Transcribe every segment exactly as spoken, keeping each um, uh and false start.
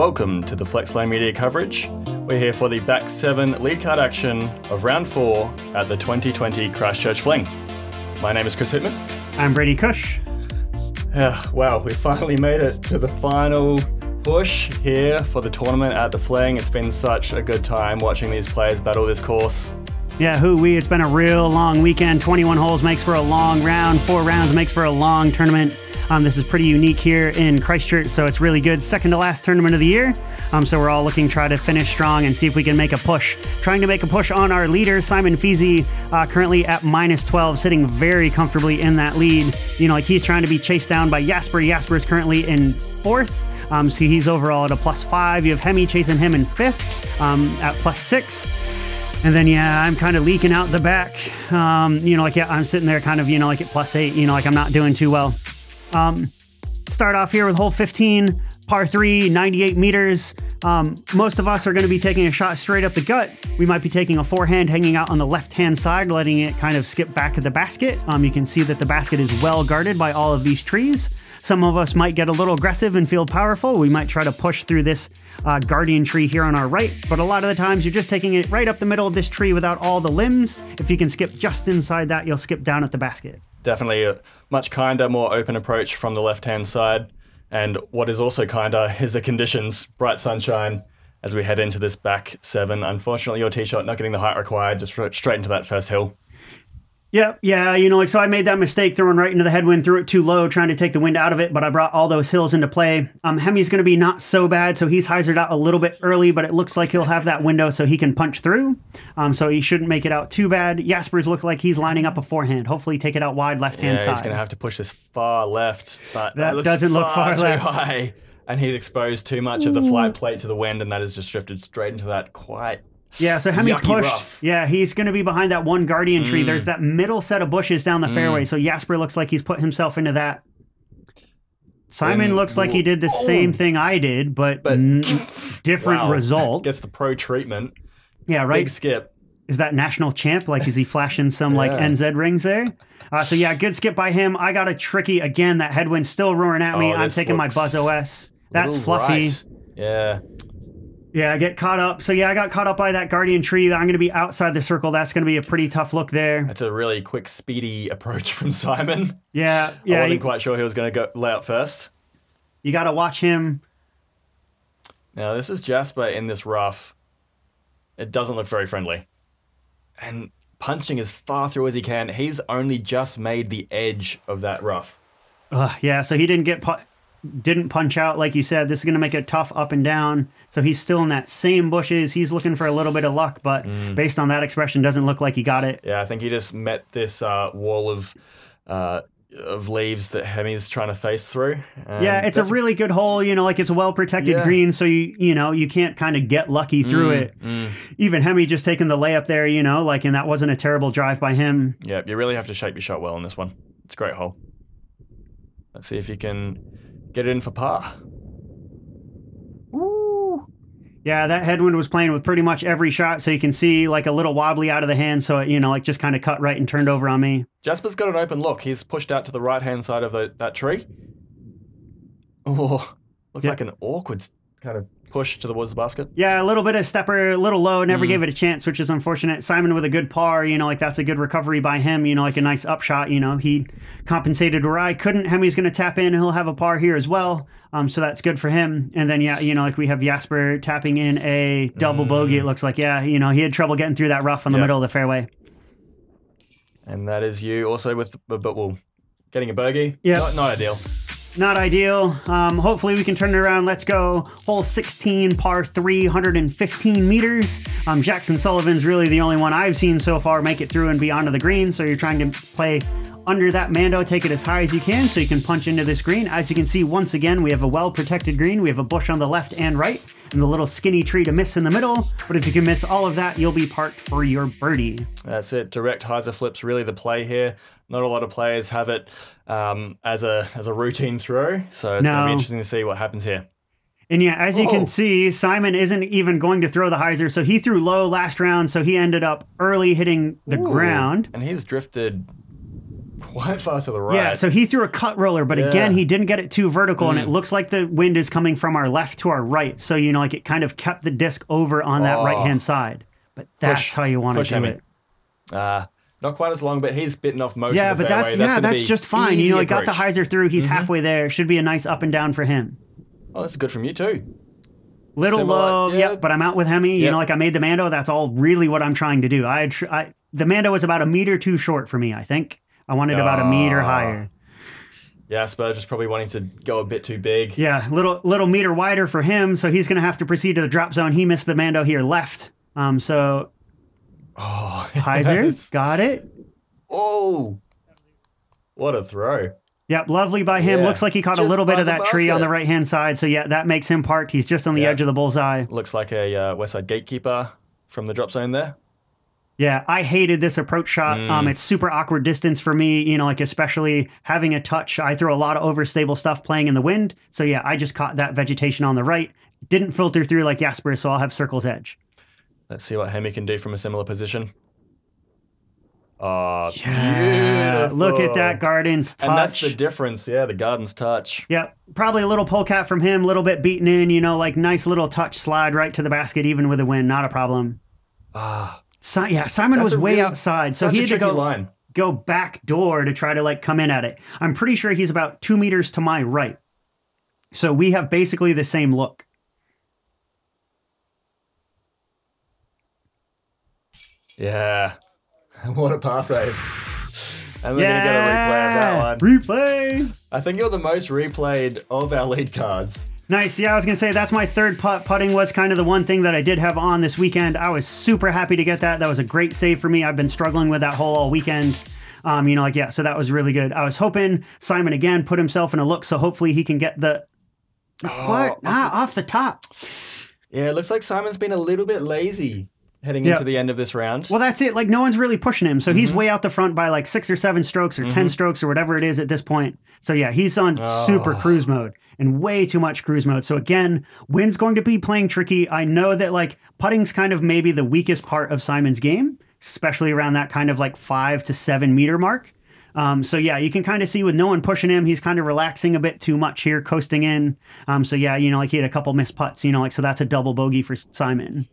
Welcome to the Flex Line Media coverage. We're here for the back seven lead card action of round four at the twenty twenty Christchurch Fling. My name is Chris Hoopmann. I'm Brady Kuech. Uh, wow, we finally made it to the final push here for the tournament at the Fling. It's been such a good time watching these players battle this course. Yeah, hoo wee, it's been a real long weekend. twenty-one holes makes for a long round, four rounds makes for a long tournament. Um, this is pretty unique here in Christchurch, so it's really good. Second to last tournament of the year. Um, so we're all looking to try to finish strong and see if we can make a push. Trying to make a push on our leader, Simon Feasey, uh, currently at minus twelve, sitting very comfortably in that lead. You know, like he's trying to be chased down by Jasper. Jasper is currently in fourth. Um, so he's overall at a plus five. You have Hemi chasing him in fifth um, at plus six. And then, yeah, I'm kind of leaking out the back. Um, you know, like, yeah, I'm sitting there kind of, you know, like at plus eight, you know, like I'm not doing too well. Um, start off here with hole fifteen, par three, ninety-eight meters. Um, most of us are going to be taking a shot straight up the gut. We might be taking a forehand hanging out on the left-hand side, letting it kind of skip back at the basket. Um, you can see that the basket is well guarded by all of these trees. Some of us might get a little aggressive and feel powerful. We might try to push through this uh, guardian tree here on our right, but a lot of the times you're just taking it right up the middle of this tree without all the limbs. If you can skip just inside that, you'll skip down at the basket. Definitely a much kinder, more open approach from the left-hand side. And what is also kinder is the conditions, bright sunshine, as we head into this back seven. Unfortunately, your tee shot not getting the height required, just straight into that first hill. Yeah, yeah, you know, like, so I made that mistake throwing right into the headwind, threw it too low, trying to take the wind out of it, but I brought all those hills into play. Um, Hemi's going to be not so bad, so he's hyzered out a little bit early, but it looks like he'll have that window so he can punch through, um, so he shouldn't make it out too bad. Jasper's look like he's lining up a forehand. Hopefully take it out wide left-hand yeah, side. He's going to have to push this far left, but that, that doesn't far look far too left. High, and he's exposed too much of the flight plate to the wind, and that has just drifted straight into that quite... Yeah, so Hemi pushed. Rough. Yeah, he's going to be behind that one guardian tree. Mm. There's that middle set of bushes down the mm. fairway, so Jasper looks like he's put himself into that. Simon and, looks like he did the oh. same thing I did, but, but different wow. result. Gets the pro treatment. Yeah, right? Big skip. Is that national champ? Like, is he flashing some, yeah. like, N Z rings there? Uh, so, yeah, good skip by him. I got a tricky again. That headwind's still roaring at me. Oh, I'm taking my Buzz O S. That's fluffy. Right. Yeah. Yeah, I get caught up. So, yeah, I got caught up by that guardian tree. I'm going to be outside the circle. That's going to be a pretty tough look there. That's a really quick, speedy approach from Simon. Yeah, yeah. I wasn't you, quite sure he was going to go lay out first. You got to watch him. Now, this is Jasper in this rough. It doesn't look very friendly. And punching as far through as he can. He's only just made the edge of that rough. Uh, yeah, so he didn't get... didn't punch out, like you said. This is going to make it tough up and down. So he's still in that same bushes. He's looking for a little bit of luck, but mm. based on that expression, doesn't look like he got it. Yeah, I think he just met this uh, wall of uh, of leaves that Hemi's trying to face through. Um, yeah, it's a really good hole. You know, like it's a well-protected yeah. green, so you you know you can't kind of get lucky through mm, it. Mm. Even Hemi just taking the layup there, you know, like, and that wasn't a terrible drive by him. Yeah, you really have to shape your shot well in this one. It's a great hole. Let's see if you can... get it in for par. Woo! Yeah, that headwind was playing with pretty much every shot, so you can see like a little wobbly out of the hand, so it, you know, like just kind of cut right and turned over on me. Jasper's got an open look. He's pushed out to the right-hand side of the, that tree. Oh, looks yeah. like an awkward kind of push towards the basket. Yeah, a little bit of stepper, a little low, never mm. gave it a chance, which is unfortunate. Simon with a good par, you know, like that's a good recovery by him, you know, like a nice upshot, you know, he compensated where I couldn't. Hemi's going to tap in, he'll have a par here as well, um, so that's good for him. And then, yeah, you know, like we have Jasper tapping in a double mm. bogey, it looks like, yeah, you know, he had trouble getting through that rough on the yep. middle of the fairway. And that is you also with, but well, getting a bogey, yeah, not, not ideal. Not ideal. Um, hopefully we can turn it around. Let's go. Hole sixteen, par three, one hundred fifteen meters. Um, Jackson Sullivan's really the only one I've seen so far make it through and be onto the green. So you're trying to play under that Mando, take it as high as you can so you can punch into this green. As you can see, once again, we have a well-protected green. We have a bush on the left and right and the little skinny tree to miss in the middle. But if you can miss all of that, you'll be parked for your birdie. That's it. Direct hyzer flips, really the play here. Not a lot of players have it um, as a as a routine throw, so it's no. going to be interesting to see what happens here. And yeah, as you oh. can see, Simon isn't even going to throw the hyzer, so he threw low last round, so he ended up early hitting the Ooh. ground. And he's drifted quite far to the right. Yeah, so he threw a cut roller, but yeah. again, he didn't get it too vertical, mm. and it looks like the wind is coming from our left to our right. So, you know, like it kind of kept the disc over on that oh. right-hand side. But that's push, how you want to do Hemi. it. Uh, not quite as long, but he's bitten off most yeah, of the fairway. That's, that's yeah, that's just fine. You know, he got the hyzer through. He's mm-hmm. halfway there. Should be a nice up and down for him. Oh, that's good from you too. Little Similar, low, yeah. Yep, but I'm out with Hemi. Yep. You know, like I made the Mando. That's all really what I'm trying to do. I, I the Mando was about a meter too short for me, I think. I wanted uh, about a meter higher. Yeah, Spurge is probably wanting to go a bit too big. Yeah, little little meter wider for him, so he's going to have to proceed to the drop zone. He missed the Mando here left. Um, so... Oh, Heiser, yes. got it. Oh, what a throw. Yep, lovely by him. Yeah. Looks like he caught just a little bit of that basket. tree on the right-hand side. So, yeah, that makes him parked. He's just on the yeah. edge of the bullseye. Looks like a uh, Westside Gatekeeper from the drop zone there. Yeah, I hated this approach shot. Mm. Um, it's super awkward distance for me, you know, like especially having a touch. I throw a lot of overstable stuff playing in the wind. So, yeah, I just caught that vegetation on the right. Didn't filter through like Jasper, so I'll have circle's edge. Let's see what Hemi can do from a similar position. Oh, yeah. Beautiful. Look at that garden's touch. And that's the difference. Yeah, the garden's touch. Yeah, probably a little polecat from him, a little bit beaten in, you know, like nice little touch slide right to the basket, even with a win, not a problem. Ah. Si yeah, Simon was way really, outside, so he had to go, line. go back door to try to like come in at it. I'm pretty sure he's about two meters to my right. So we have basically the same look. Yeah. What a pass save. And we're yeah. going to get a replay of that one. Replay! I think you're the most replayed of our lead cards. Nice. Yeah, I was going to say that's my third putt. Putting was kind of the one thing that I did have on this weekend. I was super happy to get that. That was a great save for me. I've been struggling with that hole all weekend. Um, you know, like, yeah, so that was really good. I was hoping Simon, again, put himself in a look, so hopefully he can get the... Oh, what? Off ah, the... off the top. Yeah, it looks like Simon's been a little bit lazy heading yep. into the end of this round. Well, that's it. Like, no one's really pushing him. So mm-hmm. he's way out the front by like six or seven strokes or mm-hmm. ten strokes or whatever it is at this point. So yeah, he's on oh. super cruise mode and way too much cruise mode. So again, wind's going to be playing tricky. I know that like putting's kind of maybe the weakest part of Simon's game, especially around that kind of like five to seven meter mark. Um, so yeah, you can kind of see with no one pushing him, he's kind of relaxing a bit too much here, coasting in. Um, so yeah, you know, like he had a couple missed putts, you know, like, so that's a double bogey for Simon.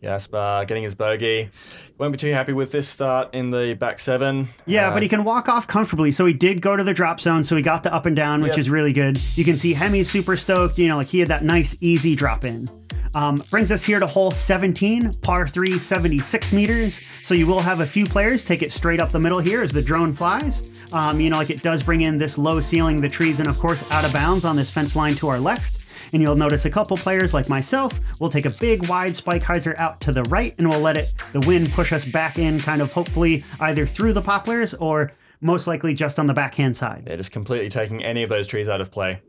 Jasper getting his bogey. Won't be too happy with this start in the back seven. Yeah, uh, but he can walk off comfortably. So he did go to the drop zone. So he got the up and down, which yep. is really good. You can see Hemi's super stoked. You know, like he had that nice, easy drop in. Um, brings us here to hole seventeen, par three, seventy-six meters. So you will have a few players take it straight up the middle here as the drone flies. Um, you know, like it does bring in this low ceiling, the trees, and of course, out of bounds on this fence line to our left. And you'll notice a couple players like myself will take a big wide spike hyzer out to the right and we'll let it, the wind push us back in kind of hopefully either through the poplars or most likely just on the backhand side. They're just completely taking any of those trees out of play.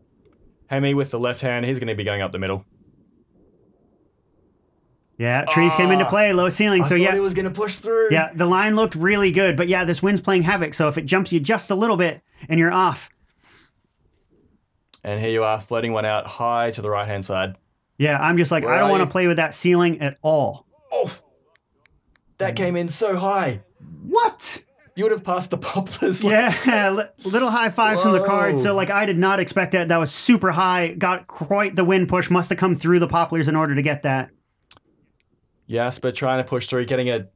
Hemi with the left hand, he's going to be going up the middle. Yeah, trees oh, came into play, low ceiling. I so yeah, it was going to push through. Yeah, the line looked really good, but yeah, this wind's playing havoc. So if it jumps you just a little bit and you're off. And here you are floating one out high to the right-hand side. Yeah, I'm just like, Where I don't want to play with that ceiling at all. Oh, that came in so high. What? You would have passed the poplars. Like yeah, little high fives Whoa. from the card. So, like, I did not expect that. That was super high. Got quite the wind push. Must have come through the poplars in order to get that. Jasper trying to push through, getting a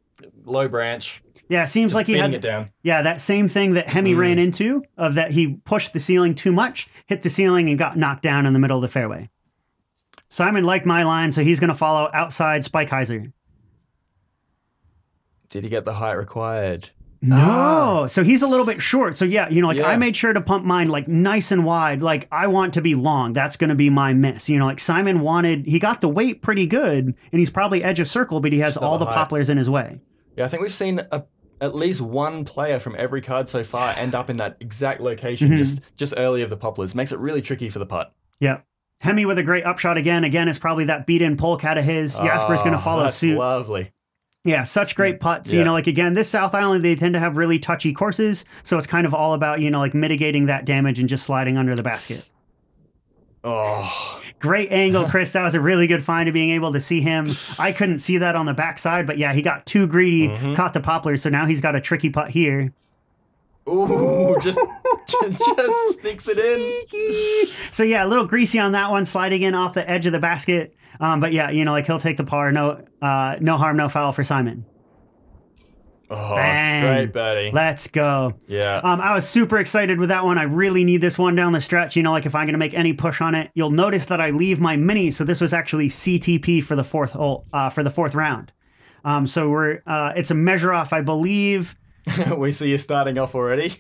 low branch. Yeah, it seems just like he had it down. Yeah, that same thing that Hemi mm. ran into, of that he pushed the ceiling too much, hit the ceiling, and got knocked down in the middle of the fairway. Simon liked my line, so he's going to follow outside Spike Heiser. Did he get the height required? No. Ah. So he's a little bit short. So yeah, you know, like yeah. I made sure to pump mine like nice and wide. Like I want to be long. That's going to be my miss. You know, like Simon wanted, he got the weight pretty good, and he's probably edge of circle, but he has Still all the height. poplars in his way. Yeah, I think we've seen a at least one player from every card so far end up in that exact location, mm-hmm. just just early of the poplars. Makes it really tricky for the putt. Yeah. Hemi with a great upshot again. Again, it's probably that beat-in polecat of his. Oh, Jasper's going to follow that's suit. lovely. Yeah, such great putts. Yeah. You know, like, again, this South Island, they tend to have really touchy courses, so it's kind of all about, you know, like, mitigating that damage and just sliding under the basket. Oh. Great angle, Chris. That was a really good find of being able to see him. I couldn't see that on the backside, but yeah, he got too greedy, mm-hmm. caught the poplar, so now he's got a tricky putt here. Ooh, just just sneaks it in. So yeah, a little greasy on that one, sliding in off the edge of the basket. Um, but yeah, you know, like he'll take the par. No, uh, no harm, no foul for Simon. Oh, bang. Great buddy. Let's go. Yeah. Um, I was super excited with that one. I really need this one down the stretch. You know, like if I'm going to make any push on it, you'll notice that I leave my mini. So this was actually C T P for the fourth hole, uh, for the fourth round. Um, so we're uh, it's a measure off, I believe. We see you starting off already.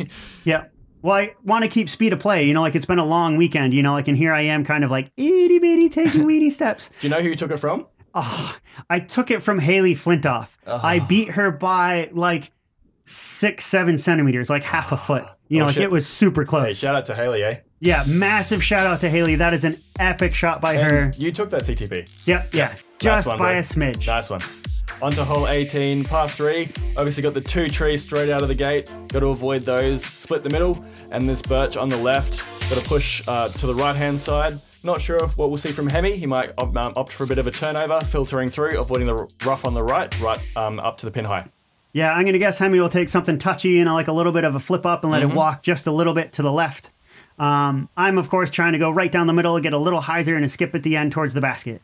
Yeah. Well, I want to keep speed of play. You know, like it's been a long weekend, you know, like, and here I am kind of like itty bitty taking weedy steps. Do you know who you took it from? Oh, I took it from Hayley Flintoff. Oh. I beat her by like six, seven centimeters, like half a foot. You know, oh, like shit. It was super close. Hey, shout out to Hayley, eh? Yeah, massive shout out to Hayley. That is an epic shot by and her. You took that C T P. Yep, yeah. yeah. Just nice one, by bro. a smidge. Nice one. Onto hole eighteen, par three. Obviously got the two trees straight out of the gate. Got to avoid those. Split the middle and this birch on the left. Got to push uh, to the right-hand side. Not sure what we'll see from Hemi. He might um, opt for a bit of a turnover, filtering through, avoiding the rough on the right, right um, up to the pin high. Yeah, I'm going to guess Hemi will take something touchy, you know, like a little bit of a flip up and let mm-hmm. it walk just a little bit to the left. Um, I'm, of course, trying to go right down the middle, get a little hyzer and a skip at the end towards the basket.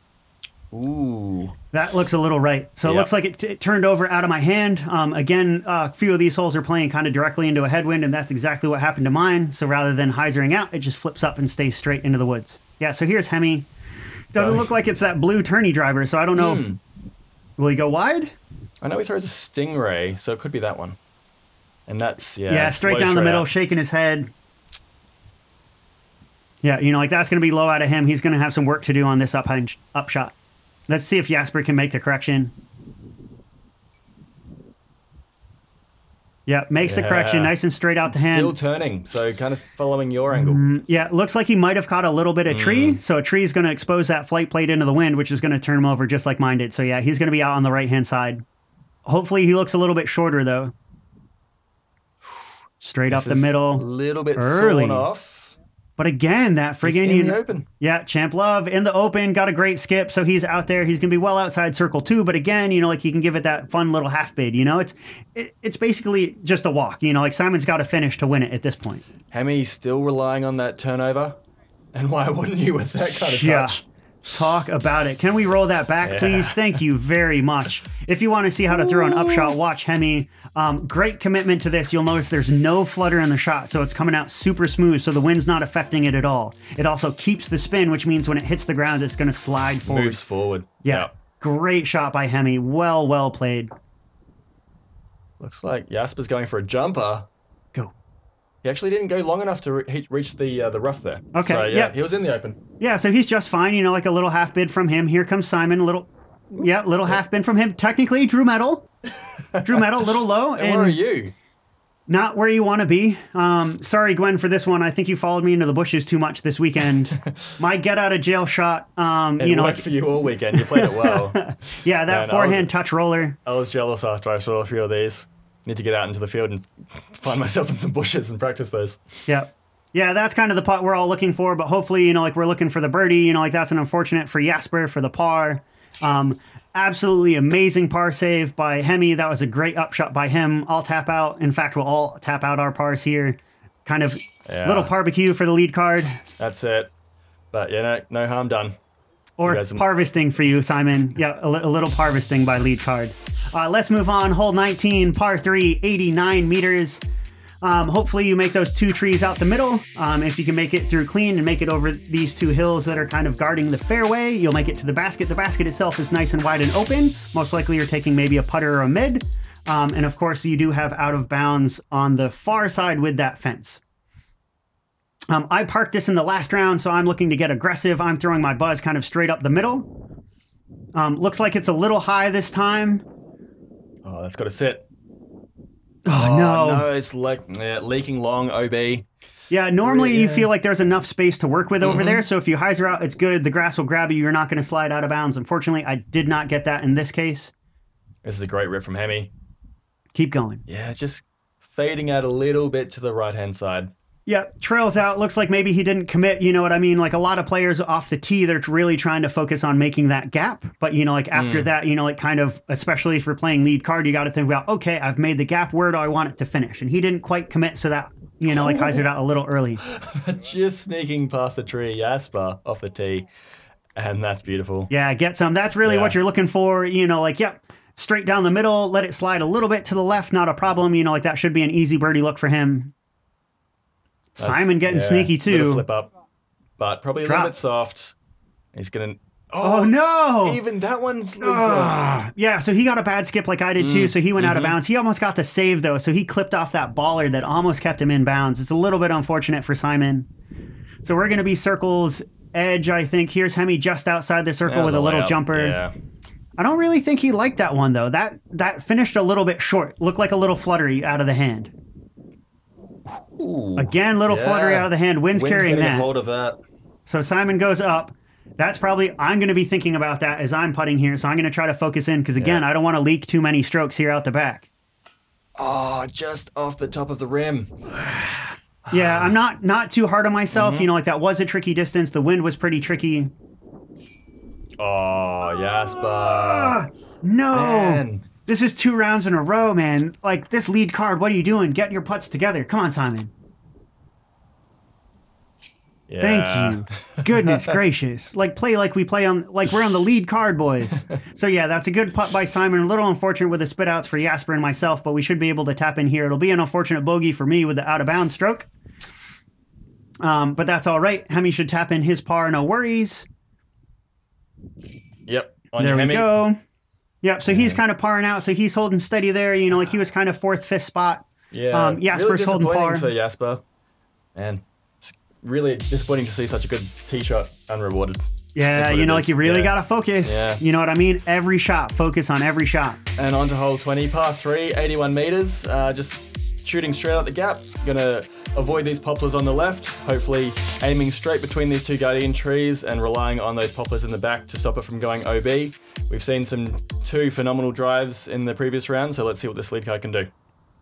Ooh. That looks a little right. So yep. It looks like it, it turned over out of my hand. Um, again, uh, a few of these holes are playing kind of directly into a headwind, and that's exactly what happened to mine. So rather than hyzering out, it just flips up and stays straight into the woods. Yeah, so here's Hemi. Doesn't look like it's that blue tourney driver, so I don't know. Mm. Will he go wide? I know he throws a Stingray, so it could be that one. And that's, yeah. Yeah, straight down the middle, out. shaking his head. Yeah, you know, like that's going to be low out of him. He's going to have some work to do on this up, up shot. Let's see if Jasper can make the correction. Yeah, makes yeah. the correction nice and straight out the hand. Still turning, so kind of following your angle. Mm, yeah, looks like he might have caught a little bit of tree. Mm. So a tree is going to expose that flight plate into the wind, which is going to turn him over just like mine did. So yeah, he's going to be out on the right-hand side. Hopefully he looks a little bit shorter, though. Straight this up the middle. A little bit early. Sawn off. But again, that friggin' in the open. Yeah, Champ Love in the open, got a great skip, so he's out there. He's gonna be well outside circle two. But again, you know, like he can give it that fun little half bid. You know, it's it, it's basically just a walk. You know, like Simon's got to finish to win it at this point. Hemi's still relying on that turnover, and why wouldn't you with that kind of touch? Yeah. Talk about it. Can we roll that back, yeah. please? Thank you very much. If you want to see how to throw an upshot, watch Hemi. Um, great commitment to this. You'll notice there's no flutter in the shot, so it's coming out super smooth, so the wind's not affecting it at all. It also keeps the spin, which means when it hits the ground, it's going to slide forward. Moves forward. Yeah. Yep. Great shot by Hemi. Well, well played. Looks like Jasper's going for a jumper. He actually didn't go long enough to re reach the uh, the rough there. Okay. So, yeah, yep. he was in the open. Yeah, so he's just fine. You know, like a little half bid from him. Here comes Simon. A little, yeah, little yep. half bid from him. Technically, Drew Metal. Drew Metal, a little low. And, and where are you? Not where you want to be. Um, sorry, Gwen, for this one. I think you followed me into the bushes too much this weekend. My get out of jail shot. Um, it you know, worked like, for you all weekend. You played it well. Yeah, that Man, forehand was, touch roller. I was jealous after I saw a few of these. Need to get out into the field and find myself in some bushes and practice those. Yeah. Yeah, that's kind of the putt we're all looking for, but hopefully, you know, like we're looking for the birdie, you know, like that's an unfortunate for Jasper for the par. Um, absolutely amazing par save by Hemi. That was a great upshot by him. I'll tap out. In fact, we'll all tap out our pars here. Kind of yeah. little barbecue for the lead card. That's it. But, you know, no harm done. Or harvesting for you, Simon. Yeah, a, li a little harvesting by lead card. Uh, let's move on. Hole nineteen, par three, eighty-nine meters. Um, hopefully you make those two trees out the middle. Um, if you can make it through clean and make it over these two hills that are kind of guarding the fairway, you'll make it to the basket. The basket itself is nice and wide and open. Most likely you're taking maybe a putter or a mid. Um, and of course you do have out of bounds on the far side with that fence. Um, I parked this in the last round, so I'm looking to get aggressive. I'm throwing my buzz kind of straight up the middle. Um, looks like it's a little high this time. Oh, that's got to sit. Oh, oh no. no, it's like yeah, leaking long O B. Yeah, normally yeah. you feel like there's enough space to work with over mm-hmm. there, so if you hyzer out, it's good. The grass will grab you. You're not going to slide out of bounds. Unfortunately, I did not get that in this case. This is a great rip from Hemi. Keep going. Yeah, it's just fading out a little bit to the right-hand side. Yeah, trails out. Looks like maybe he didn't commit. You know what I mean? Like a lot of players off the tee, they're really trying to focus on making that gap. But, you know, like after mm. that, you know, like kind of, especially if you're playing lead card, you got to think about, okay, I've made the gap. Where do I want it to finish? And he didn't quite commit. So that, you know, like hyzered out a little early. Just sneaking past the tree, Jasper, off the tee. And that's beautiful. Yeah, get some. That's really yeah. what you're looking for. You know, like, yep. Yeah. Straight down the middle, let it slide a little bit to the left, not a problem. You know, like that should be an easy birdie look for him. That's, Simon getting yeah, sneaky too. Flip up, but probably a Drop. little bit soft. He's gonna. Oh, oh no! Even that one's. Uh, yeah, so he got a bad skip like I did mm. too. So he went mm -hmm. out of bounds. He almost got the save though. So he clipped off that baller that almost kept him in bounds. It's a little bit unfortunate for Simon. So we're gonna be circle's edge, I think. Here's Hemi just outside the circle with a, a little jumper. Yeah. I don't really think he liked that one, though. That that finished a little bit short. Looked like a little fluttery out of the hand. Ooh, Again, little yeah. fluttery out of the hand. Wynn's carrying that. Hold of that. So Simon goes up. That's probably, I'm going to be thinking about that as I'm putting here. So I'm going to try to focus in because, again, yeah. I don't want to leak too many strokes here out the back. Oh, just off the top of the rim. yeah, I'm not, not too hard on myself. Mm-hmm. You know, like that was a tricky distance. The wind was pretty tricky. Oh, Jasper. Ah, no. Man. This is two rounds in a row, man. Like, this lead card, what are you doing? Get your putts together. Come on, Simon. Yeah. Thank you. Goodness gracious. Like, play like we play on, like we're on the lead card, boys. So, yeah, that's a good putt by Simon. A little unfortunate with the spit outs for Jasper and myself, but we should be able to tap in here. It'll be an unfortunate bogey for me with the out-of-bounds stroke. Um, but that's all right. Hemi should tap in his par, no worries. Yep. On there we Hemi. go. Yep. So he's kind of parring out. So he's holding steady there. You know, like he was kind of fourth, fifth spot. Yeah. Um, Jasper's really holding par. For Jasper, and really disappointing to see such a good tee shot unrewarded. Yeah. You know, is. like you really yeah. gotta focus. Yeah. You know what I mean? Every shot, focus on every shot. And on to hole twenty, par three, eighty-one meters. Uh, just shooting straight out the gap. Gonna avoid these poplars on the left, hopefully aiming straight between these two guardian trees and relying on those poplars in the back to stop it from going O B. We've seen some two phenomenal drives in the previous round, so let's see what this lead card can do.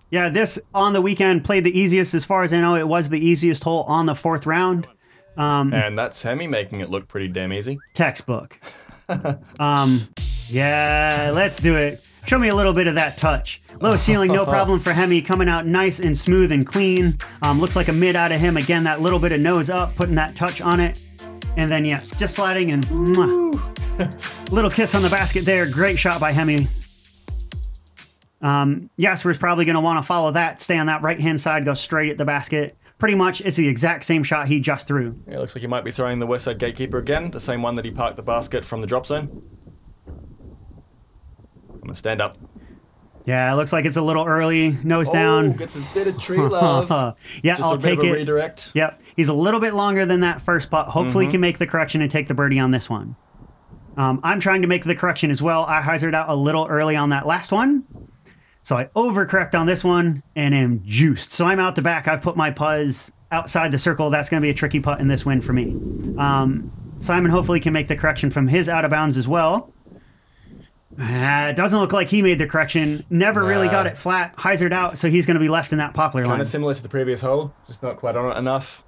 Yeah, this on the weekend played the easiest, as far as I know. It was the easiest hole on the fourth round. Um, and that's Hemi making it look pretty damn easy. Textbook. um, yeah, let's do it. Show me a little bit of that touch. Low ceiling, no problem for Hemi, coming out nice and smooth and clean. Um, looks like a mid out of him. Again, that little bit of nose up, putting that touch on it. And then, yeah, just sliding and mwah. Little kiss on the basket there. Great shot by Hemi. Um, Jasper's probably going to want to follow that, stay on that right-hand side, go straight at the basket. Pretty much it's the exact same shot he just threw. Yeah, it looks like he might be throwing the Westside Gatekeeper again, the same one that he parked the basket from the drop zone. I'm gonna stand up. Yeah, it looks like it's a little early. Nose oh, down. Gets a bit of tree love. yeah, Just I'll a bit take of a it. Redirect. Yep, he's a little bit longer than that first putt. Hopefully, mm-hmm. he can make the correction and take the birdie on this one. Um, I'm trying to make the correction as well. I hyzered out a little early on that last one, so I overcorrect on this one and am juiced. So I'm out the back. I've put my putts outside the circle. That's gonna be a tricky putt in this win for me. Um, Simon hopefully can make the correction from his out of bounds as well. Uh, it doesn't look like he made the correction. Never really uh, got it flat. Hyzered out, so he's going to be left in that poplar line. Kind of similar to the previous hole, just not quite on it enough.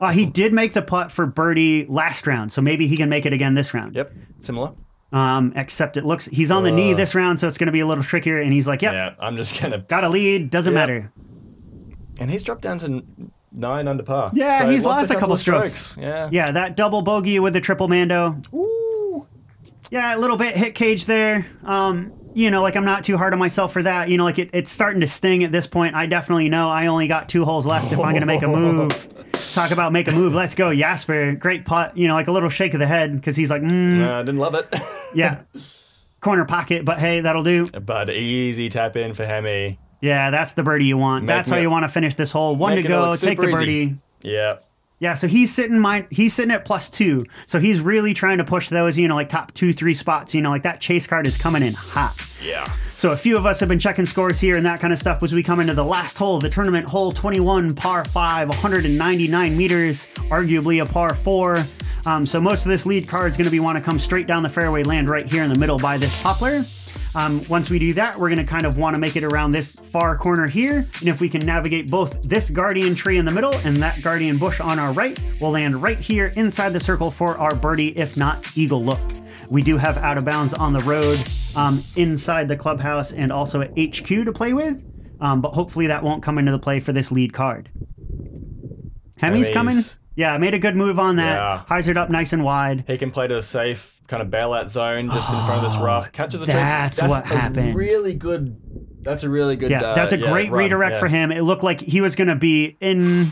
Uh, he did make the putt for birdie last round, so maybe he can make it again this round. Yep, similar. Um, except it looks he's on uh, the knee this round, so it's going to be a little trickier. And he's like, yep, "Yeah, I'm just gonna got a lead. Doesn't yep. matter." And he's dropped down to nine under par. Yeah, so he's lost, lost a couple, couple strokes. strokes. Yeah, yeah, that double bogey with the triple Mando. Ooh. Yeah, a little bit hit cage there. Um, you know, like I'm not too hard on myself for that. You know, like it, it's starting to sting at this point. I definitely know I only got two holes left if I'm going to make a move. Talk about make a move. Let's go, Jasper. Great putt. You know, like a little shake of the head because he's like, mm. No, I didn't love it. yeah. Corner pocket, but hey, that'll do. But easy tap in for Hemi. Yeah, that's the birdie you want. Making that's how it, you want to finish this hole. One to go. Take the birdie. Easy. Yeah. Yeah, so he's sitting my, he's sitting at plus two. So he's really trying to push those, you know, like top two, three spots. You know, like that chase card is coming in hot. Yeah. So a few of us have been checking scores here and that kind of stuff as we come into the last hole of the tournament, hole twenty-one, par five, one hundred ninety-nine meters, arguably a par four. Um, so most of this lead card is going to be want to come straight down the fairway, land right here in the middle by this poplar. Um, once we do that, we're gonna kind of wanna make it around this far corner here. And if we can navigate both this guardian tree in the middle and that guardian bush on our right, we'll land right here inside the circle for our birdie, if not eagle look. We do have out of bounds on the road um, inside the clubhouse and also at H Q to play with, um, but hopefully that won't come into the play for this lead card. Hemi's coming. Yeah, I made a good move on that. Yeah. Hyzered up nice and wide. He can play to the safe kind of bailout zone just oh, in front of this rough. Catches a that's, that's what a happened. Really good. That's a really good. Yeah, uh, that's a yeah, great run, redirect yeah. for him. It looked like he was going to be in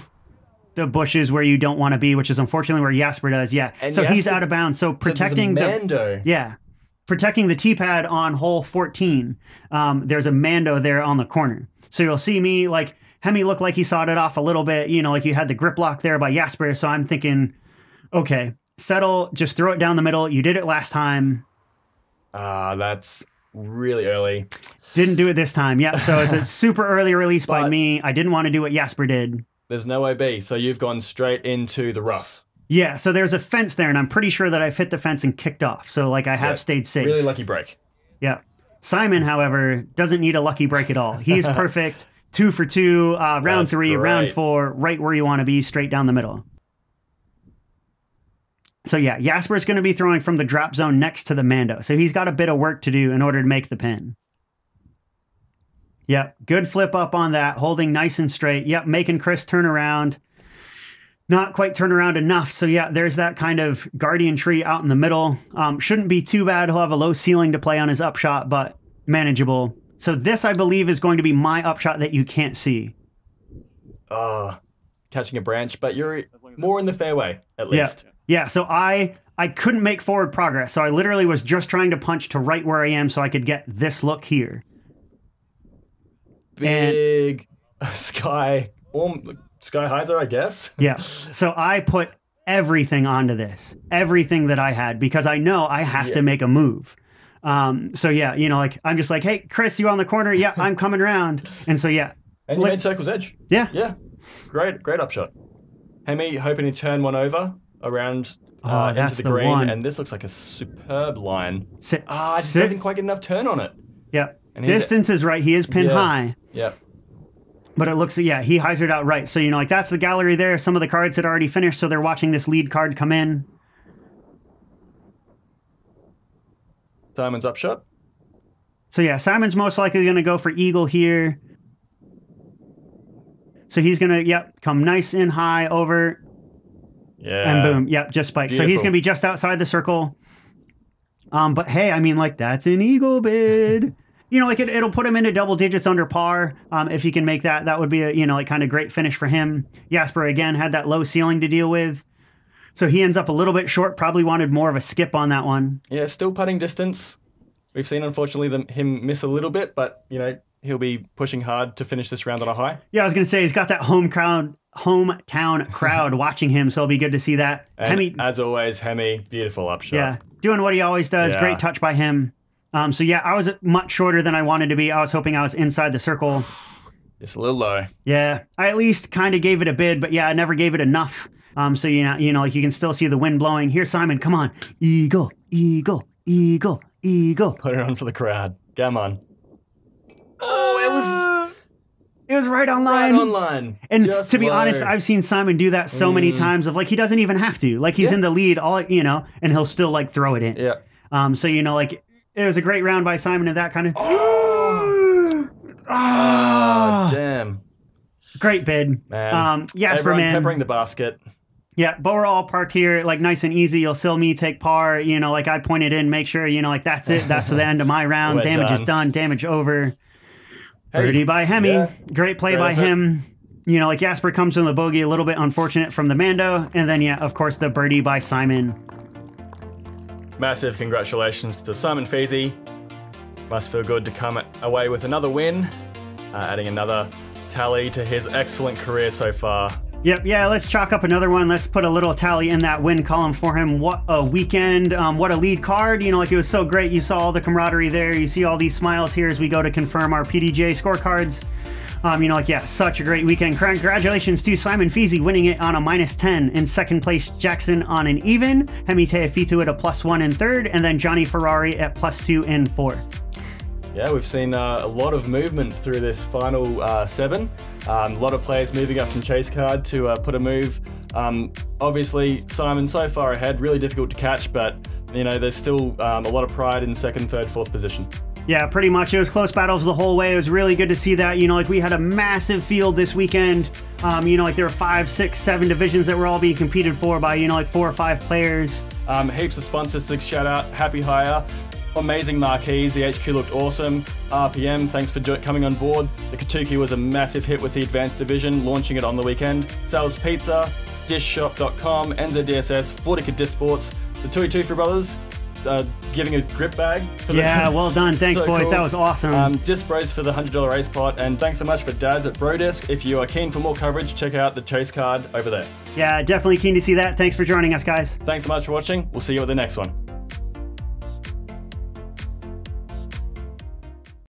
the bushes where you don't want to be, which is unfortunately where Jasper does. Yeah, and so Jasper, he's out of bounds. So protecting so the yeah, protecting the tee pad on hole fourteen. Um, there's a Mando there on the corner. So you'll see me like. Hemi looked like he sawed it off a little bit, you know, like you had the grip lock there by Jasper. So I'm thinking, okay, settle, just throw it down the middle. You did it last time. Ah, uh, that's really early. Didn't do it this time. Yeah, so it's a super early release by me. I didn't want to do what Jasper did. There's no O B, so you've gone straight into the rough. Yeah, so there's a fence there, and I'm pretty sure that I've hit the fence and kicked off. So, like, I have yep. stayed safe. Really lucky break. Yeah. Simon, however, doesn't need a lucky break at all. He's perfect. Two for two, uh, round That's three, great. round four, right where you want to be, straight down the middle. So yeah, Jasper's going to be throwing from the drop zone next to the Mando. So he's got a bit of work to do in order to make the pin. Yep, good flip up on that, holding nice and straight. Yep, making Chris turn around. Not quite turn around enough. So yeah, there's that kind of guardian tree out in the middle. Um, shouldn't be too bad. He'll have a low ceiling to play on his upshot, but manageable. So this, I believe, is going to be my upshot that you can't see. Uh, catching a branch, but you're more in the fairway, at least. Yeah, yeah. So I I couldn't make forward progress, so I literally was just trying to punch to right where I am so I could get this look here. Big and, sky, well, sky hyzer, I guess. Yeah, so I put everything onto this, everything that I had, because I know I have yeah. to make a move. Um, so yeah, you know, like I'm just like, hey, Chris, you on the corner? Yeah, I'm coming around. And so yeah, and you made circle's edge. Yeah, yeah, great, great upshot. Hemi hoping to turn one over around uh, oh, into the, the green, one. and this looks like a superb line. Sit, ah, just sit. doesn't quite get enough turn on it. Yeah, and distance is right. He is pin yeah. high. Yeah, but it looks yeah he hyzered out right. So you know, like that's the gallery there. Some of the cards had already finished, so they're watching this lead card come in. Simon's upshot. So yeah, Simon's most likely going to go for eagle here. So he's going to, yep, come nice and high over. Yeah. And boom, yep, just spike. Beautiful. So he's going to be just outside the circle. Um, but hey, I mean, like, that's an eagle bid. You know, like, it, it'll put him into double digits under par. Um, if he can make that, that would be a, you know, like, kind of great finish for him. Jasper, again, had that low ceiling to deal with. So he ends up a little bit short, probably wanted more of a skip on that one. Yeah, still putting distance. We've seen, unfortunately, them, him miss a little bit, but, you know, he'll be pushing hard to finish this round on a high. Yeah, I was going to say, he's got that home crowd, hometown crowd watching him, so it'll be good to see that. And Hemi, as always, Hemi, beautiful upshot. Yeah, doing what he always does. Yeah. Great touch by him. Um, so, yeah, I was much shorter than I wanted to be. I was hoping I was inside the circle. It's a little low. Yeah, I at least kind of gave it a bid, but, yeah, I never gave it enough. Um, so, you know, you know, like you can still see the wind blowing. Here, Simon, come on. Eagle, eagle, eagle, eagle. Put it on for the crowd. Come on. Oh, it was... It was right online. Right online. And Just to be low. honest, I've seen Simon do that so mm. many times of, like, he doesn't even have to. Like, he's yeah. in the lead, all you know, and he'll still, like, throw it in. Yeah. Um, so, you know, like, it was a great round by Simon and that kind of... Oh! Ah! Oh, damn. Great bid. Man. Um, Jasper, man. Peppering the basket. Yeah, but we're all parked here, like, nice and easy. You'll still me, take par, you know, like, I pointed in, make sure, you know, like, that's it. That's the end of my round. Damage done. is done. Damage over. Hey, birdie by Hemi. Yeah. Great play Great by him. It. You know, like, Jasper comes in the bogey, a little bit unfortunate from the Mando. And then, yeah, of course, the birdie by Simon. Massive congratulations to Simon Feasey. Must feel good to come away with another win, uh, adding another tally to his excellent career so far. Yep, yeah, let's chalk up another one. Let's put a little tally in that win column for him. What a weekend, um, what a lead card. You know, like, it was so great. You saw all the camaraderie there. You see all these smiles here as we go to confirm our P D G A scorecards. Um, you know, like, yeah, such a great weekend. Congratulations to Simon Feasey winning it on a minus ten. In second place, Jackson on an even. Hemi Teafitu at a plus one in third. And then Johnny Ferrari at plus two in fourth. Yeah, we've seen uh, a lot of movement through this final uh, seven. Um, a lot of players moving up from chase card to uh, put a move. Um, obviously, Simon so far ahead, really difficult to catch, but you know, there's still um, a lot of pride in second, third, fourth position. Yeah, pretty much. It was close battles the whole way. It was really good to see that. You know, like we had a massive field this weekend. Um, you know, like there were five, six, seven divisions that were all being competed for by, you know, like four or five players. Um, heaps of sponsors to shout out. Happy Hire. Amazing marquees. The H Q looked awesome. R P M, thanks for coming on board. The Katuki was a massive hit with the advanced division, launching it on the weekend. Sales Pizza, Dish Shop dot com, Enzo D S S, Fortica Disports, the Tui Tufu Brothers, Uh, giving a grip bag. For yeah, well done. Thanks, so boys. Cool. That was awesome. Um, Disk Bros for the one hundred dollar race pot. And thanks so much for Daz at BroDisc. If you are keen for more coverage, check out the Chase card over there. Yeah, definitely keen to see that. Thanks for joining us, guys. Thanks so much for watching. We'll see you at the next one.